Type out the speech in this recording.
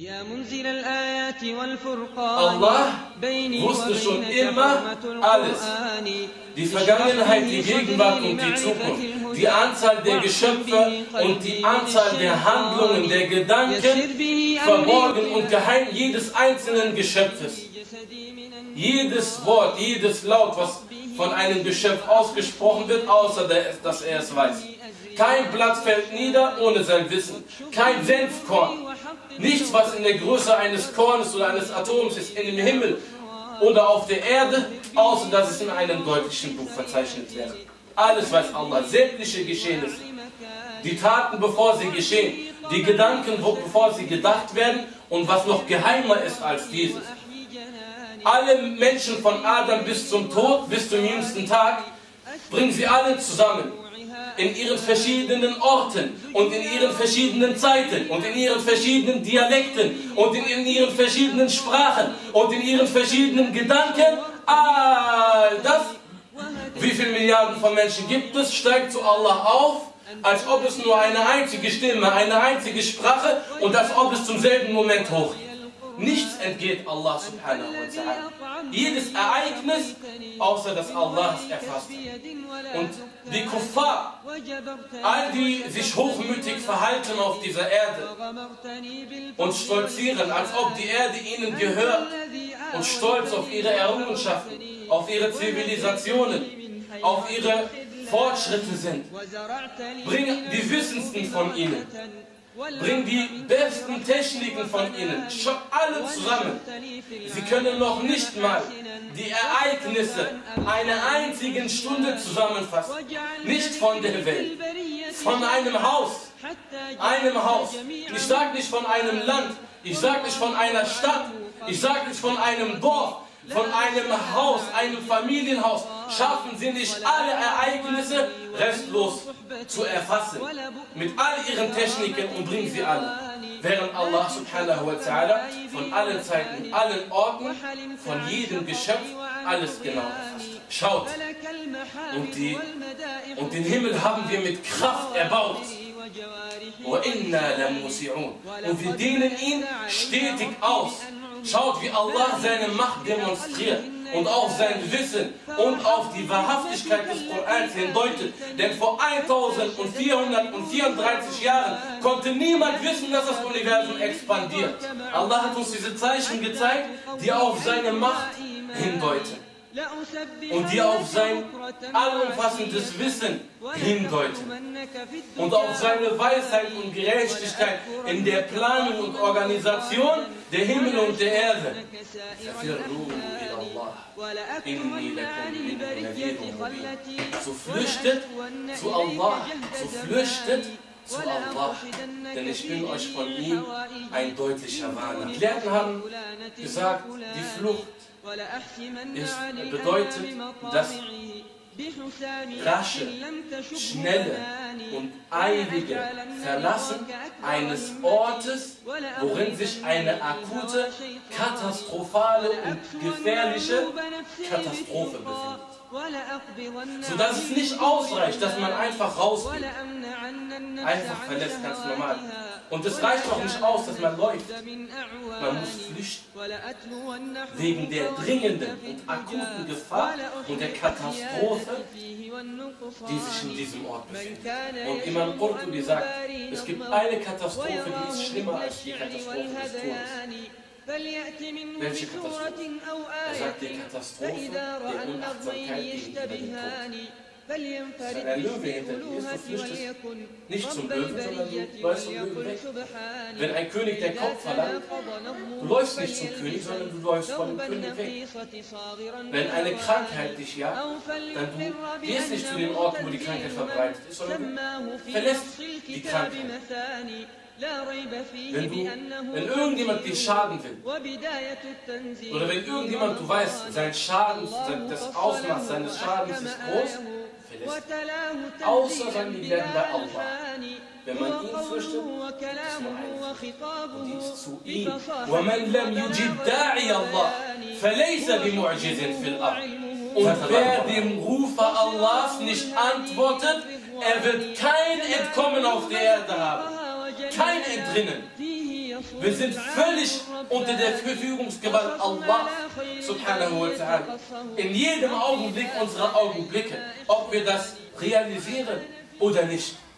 يا منزل الآيات والفرقان الله wusste schon immer alles. Die Vergangenheit, die Gegenwart und die Zukunft, die Anzahl der Geschöpfe und die Anzahl der Handlungen, der Gedanken, verborgen und geheim jedes einzelnen Geschöpfes. Jedes Wort, jedes Laut, was von einem Geschöpf ausgesprochen wird, außer dass er es weiß. Kein Blatt fällt nieder ohne sein Wissen. Kein Senfkorn. Nichts, was in der Größe eines Kornes oder eines Atoms ist, in dem Himmel oder auf der Erde, außer dass es in einem deutlichen Buch verzeichnet wäre. Alles weiß Allah, sämtliche Geschehnisse. Die Taten, bevor sie geschehen, die Gedanken, bevor sie gedacht werden und was noch geheimer ist als dieses. Alle Menschen von Adam bis zum Tod, bis zum jüngsten Tag, bringen sie alle zusammen. In ihren verschiedenen Orten und in ihren verschiedenen Zeiten und in ihren verschiedenen Dialekten und in ihren verschiedenen Sprachen und in ihren verschiedenen Gedanken, all das, wie viele Milliarden von Menschen gibt es, steigt zu Allah auf, als ob es nur eine einzige Stimme, eine einzige Sprache und als ob es zum selben Moment hochgeht. Nichts entgeht Allah subhanahu wa ta'ala. Jedes Ereignis, außer dass Allah es erfasst hat. Und die Kuffar, all die sich hochmütig verhalten auf dieser Erde und stolzieren, als ob die Erde ihnen gehört und stolz auf ihre Errungenschaften, auf ihre Zivilisationen, auf ihre Fortschritte sind, bringen die Wissendsten von ihnen. Bring die besten Techniken von ihnen, schon alle zusammen. Sie können noch nicht mal die Ereignisse einer einzigen Stunde zusammenfassen. Nicht von der Welt, von einem Haus. Einem Haus. Ich sage nicht von einem Land, ich sage nicht von einer Stadt, ich sage nicht von einem Dorf, von einem Haus, einem Familienhaus. Schaffen sie nicht alle Ereignisse restlos zu erfassen. Mit all ihren Techniken und bringen sie alle. Während Allah subhanahu wa ta'ala von allen Zeiten, allen Orten, von jedem Geschöpf alles genau erfasst. Schaut, und den Himmel haben wir mit Kraft erbaut. Und wir dehnen ihn stetig aus. Schaut, wie Allah seine Macht demonstriert. Und auf sein Wissen und auf die Wahrhaftigkeit des Korans hindeutet. Denn vor 1434 Jahren konnte niemand wissen, dass das Universum expandiert. Allah hat uns diese Zeichen gezeigt, die auf seine Macht hindeuten. Und die auf sein allumfassendes Wissen hindeuten. Und auf seine Weisheit und Gerechtigkeit in der Planung und Organisation der Himmel und der Erde. So flüchtet zu Allah, so flüchtet zu Allah, denn ich bin euch von ihm ein deutlicher Warner. Die Gelehrten haben gesagt, die Flucht bedeutet das rasche, schnelle und eilige Verlassen eines Ortes, worin sich eine akute, katastrophale und gefährliche Katastrophe befindet. Sodass es nicht ausreicht, dass man einfach rausgeht. Einfach verlässt, ganz normal. Und es reicht doch nicht aus, dass man läuft. Man muss flüchten. Wegen der dringenden und akuten Gefahr und der Katastrophe, die sich in diesem Ort befindet. Und Imam Qurtubi sagt, es gibt eine Katastrophe, die ist schlimmer als die Katastrophe des Todes. Welche Katastrophe? Er sagt, die Katastrophe der Unachtsamkeit gegenüber dem Tod. Wenn ein Löwe hinter dir ist, du flüchtest nicht zum Löwen, sondern du läufst zum Löwen weg. Wenn ein König deinen Kopf verlangt, du läufst nicht zum König, sondern du läufst von dem König weg. Wenn eine Krankheit dich jagt, dann du gehst nicht zu den Orten, wo die Krankheit verbreitet ist, sondern du verlässt die Krankheit. Wenn irgendjemand dir schaden will, oder wenn irgendjemand, du weißt, das Ausmaß seines Schadens ist groß, außer seine Gelehrten bei Allah. Wenn man ihn fürchtet, gibt es nur eine. Und die ist zu ihm. Und wer dem Rufer Allahs nicht antwortet, er wird kein Entkommen auf der Erde haben. Kein Entrinnen. Wir sind völlig unter der Verfügungsgewalt Allah subhanahu wa ta'ala. In jedem Augenblick unserer Augenblicke, ob wir das realisieren oder nicht.